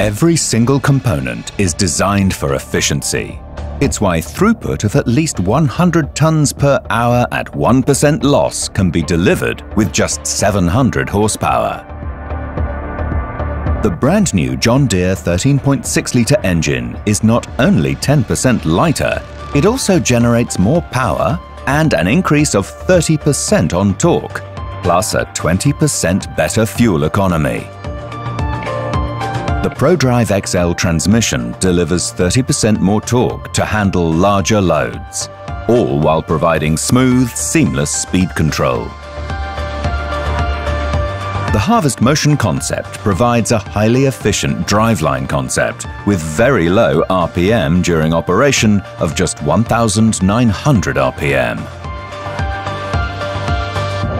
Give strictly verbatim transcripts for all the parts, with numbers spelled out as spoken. Every single component is designed for efficiency. It's why throughput of at least one hundred tons per hour at one percent loss can be delivered with just seven hundred horsepower. The brand new John Deere thirteen point six litre engine is not only ten percent lighter, it also generates more power and an increase of thirty percent on torque, plus a twenty percent better fuel economy. The ProDrive X L transmission delivers thirty percent more torque to handle larger loads, all while providing smooth, seamless speed control. The Harvest Motion concept provides a highly efficient driveline concept with very low R P M during operation of just one thousand nine hundred R P M.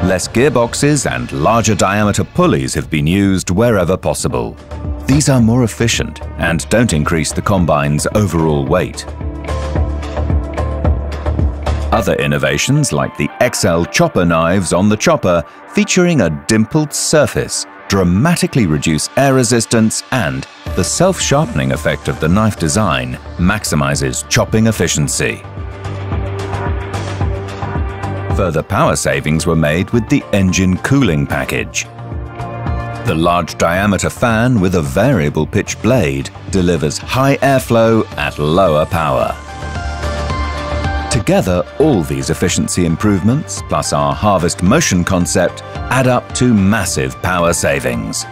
Less gearboxes and larger diameter pulleys have been used wherever possible. These are more efficient and don't increase the combine's overall weight. Other innovations like the X L chopper knives on the chopper, featuring a dimpled surface, dramatically reduce air resistance, and the self-sharpening effect of the knife design maximizes chopping efficiency. Further power savings were made with the engine cooling package. The large diameter fan with a variable pitch blade delivers high airflow at lower power. Together, all these efficiency improvements plus our Harvest Motion concept add up to massive power savings.